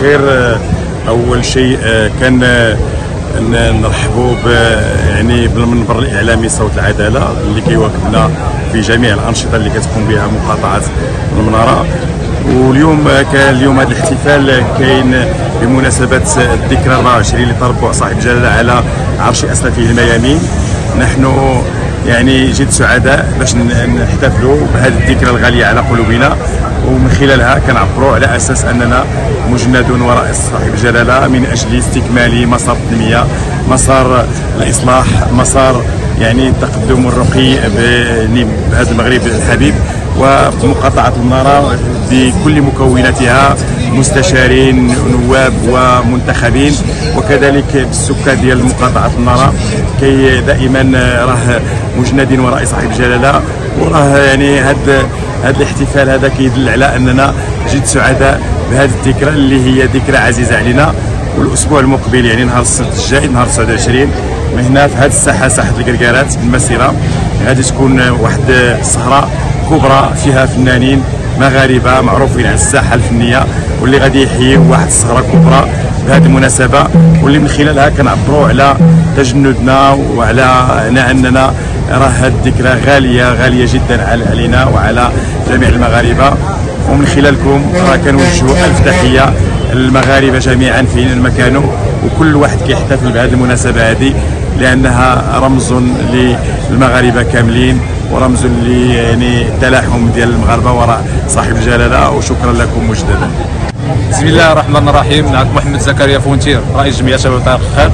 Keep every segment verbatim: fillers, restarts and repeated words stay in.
خير. اول شيء كان نرحبوا يعني بالمنبر الاعلامي صوت العداله اللي كيواكبنا في جميع الانشطه اللي كتكون بها مقاطعه المناره. واليوم كان اليوم هذا الاحتفال كاين بمناسبه الذكرى أربعة وعشرين لطربوع صاحب الجلاله على عرش اسلافه الميامين. نحن يعني جد سعداء باش نحتفلوا بهذه الذكرى الغاليه على قلوبنا، ومن خلالها كنعبروا على اساس اننا مجند وراء صاحب الجلاله من اجل استكمال مسار التنميه، مسار الاصلاح، مسار يعني التقدم والرقي بهذا المغرب الحبيب. ومقاطعه المناره بكل مكوناتها مستشارين ونواب ومنتخبين، وكذلك السكان ديال مقاطعه المناره كي دائما راه مجند وراء صاحب الجلاله. وراه يعني هذا هذا الاحتفال هذا كيدل على اننا جد سعداء بهذه الذكرى اللي هي ذكرى عزيزه علينا. والاسبوع المقبل يعني نهار السبت الجاي نهار تسعة وعشرين من هنا في هذه الساحه، ساحه الكركارات بالمسيره، غادي تكون واحد السهره كبرى فيها فنانين مغاربه معروفين على الساحه الفنيه، واللي غادي يحييوا واحد الصغره كبرى بهذه المناسبه، واللي من خلالها كنعبروا على تجندنا وعلى اننا راه هذه الذكرى غاليه غاليه جدا علينا وعلى جميع المغاربه. ومن خلالكم راه كنوجهوا الف تحيه للمغاربه جميعا فين ما كانوا، وكل واحد كيحتفل بهذه المناسبه هذه لانها رمز للمغاربه كاملين ورمز لي يعني التلاحم ديال المغاربه وراء صاحب الجلاله. وشكرا لكم مجددا. بسم الله الرحمن الرحيم، معكم محمد زكريا فونتير رئيس جمعيه شباب الخير.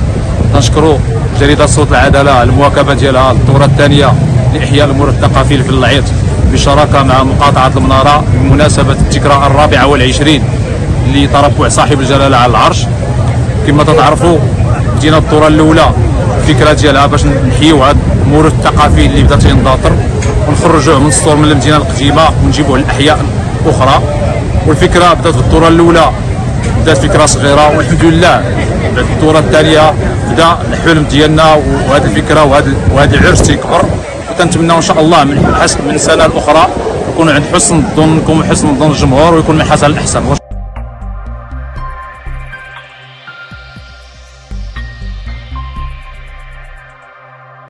نشكروا جريده صوت العداله على المواكبه ديالها الدوره الثانيه لاحياء المرة الثقافي في العيط بشراكه مع مقاطعه المناره بمناسبه الذكرى الرابعه والعشرين لتربع صاحب الجلاله على العرش. كما تتعرفوا بدينا الدوره الاولى الفكره ديالها باش نحييو هذا الموروث الثقافي اللي بدا تينضطر ونخرجوه من السور من المدينه القديمه ونجيبوه للاحياء الاخرى. والفكره بدات في الدوره الاولى بدات فكره صغيره، والحمد لله بعد الدوره الثانيه بدا الحلم ديالنا وهذه الفكره وهذا وهذا العرس تيكبر. وكنتمناو ان شاء الله من السنه الاخرى يكون عند حسن ظنكم وحسن ظن الجمهور ويكون من حسن الاحسن.